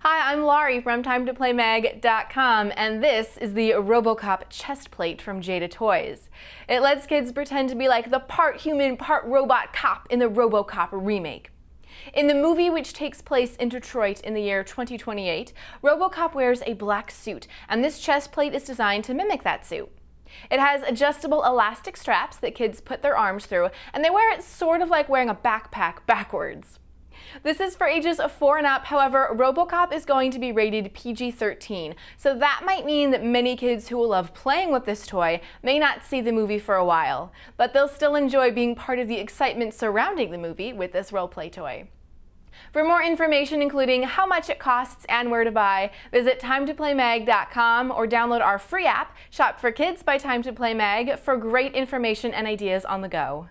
Hi, I'm Laurie from TimetoPlayMag.com, and this is the RoboCop chest plate from Jada Toys. It lets kids pretend to be like the part human, part robot cop in the RoboCop remake. In the movie, which takes place in Detroit in the year 2028, RoboCop wears a black suit, and this chest plate is designed to mimic that suit. It has adjustable elastic straps that kids put their arms through, and they wear it sort of like wearing a backpack backwards. This is for ages 4 and up. However, RoboCop is going to be rated PG-13, so that might mean that many kids who will love playing with this toy may not see the movie for a while, but they'll still enjoy being part of the excitement surrounding the movie with this role-play toy. For more information, including how much it costs and where to buy, visit TimetoPlayMag.com or download our free app, Shop for Kids by TimetoPlayMag, for great information and ideas on the go.